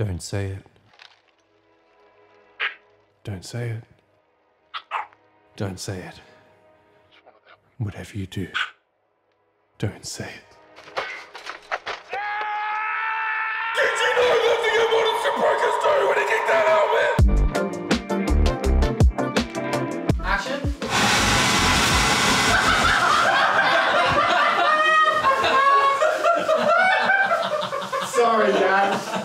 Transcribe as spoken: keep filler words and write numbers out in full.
Don't say it. Don't say it. Don't say it. Whatever you do, don't say it. Did you know I love to get one of Superca's story when he kicked that helmet? Action. Sorry, guys.